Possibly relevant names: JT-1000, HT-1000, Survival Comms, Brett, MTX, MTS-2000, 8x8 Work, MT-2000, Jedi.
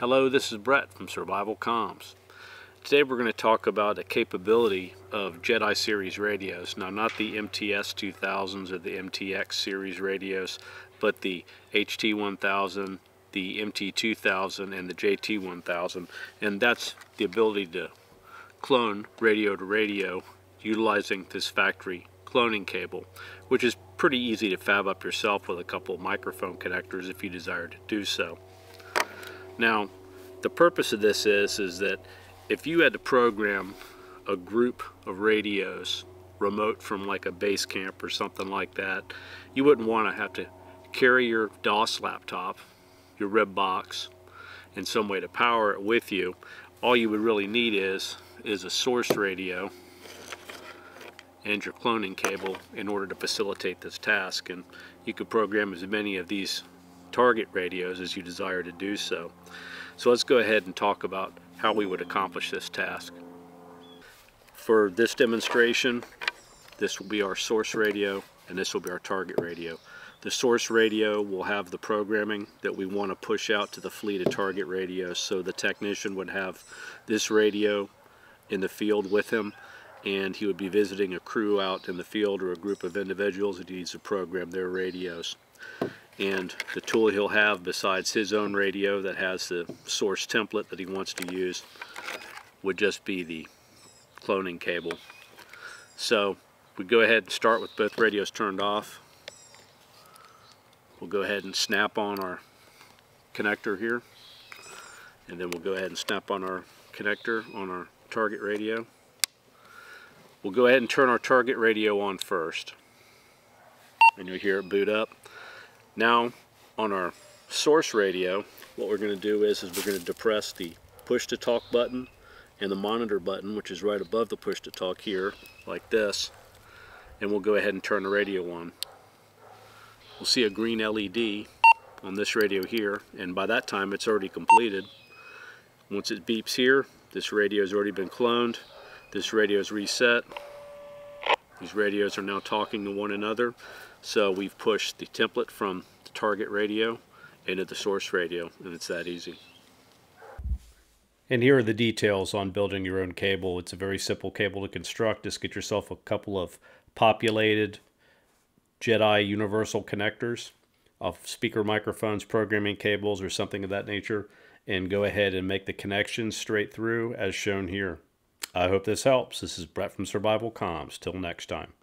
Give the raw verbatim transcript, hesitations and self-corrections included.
Hello, this is Brett from Survival Comms. Today we're going to talk about a capability of Jedi series radios. Now, not the M T S two thousands or the M T X series radios, but the H T one thousand, the M T two thousand, and the J T one thousand. And that's the ability to clone radio to radio utilizing this factory cloning cable, which is pretty easy to fab up yourself with a couple of microphone connectors if you desire to do so. Now, the purpose of this is is that if you had to program a group of radios remote from like a base camp or something like that, you wouldn't want to have to carry your DOS laptop, your rib box, and some way to power it with you. All you would really need is is a source radio and your cloning cable in order to facilitate this task, and you could program as many of these target radios as you desire to do so. So let's go ahead and talk about how we would accomplish this task. For this demonstration, this will be our source radio and this will be our target radio. The source radio will have the programming that we want to push out to the fleet of target radios, so the technician would have this radio in the field with him, and he would be visiting a crew out in the field or a group of individuals that he needs to program their radios. And the tool he'll have, besides his own radio that has the source template that he wants to use, would just be the cloning cable. So we go ahead and start with both radios turned off. We'll go ahead and snap on our connector here, and then we'll go ahead and snap on our connector on our target radio. We'll go ahead and turn our target radio on first, and you'll hear it boot up. Now, on our source radio, what we're going to do is, is we're going to depress the push-to-talk button and the monitor button, which is right above the push-to-talk here, like this, and we'll go ahead and turn the radio on. We'll see a green L E D on this radio here, and by that time it's already completed. Once it beeps here, this radio has already been cloned, this radio is reset. These radios are now talking to one another, so we've pushed the template from the target radio into the source radio, and it's that easy. And here are the details on building your own cable. It's a very simple cable to construct. Just get yourself a couple of populated Jedi universal connectors, of speaker microphones, programming cables, or something of that nature, and go ahead and make the connections straight through as shown here. I hope this helps. This is Brett from Survival Comms. Till next time.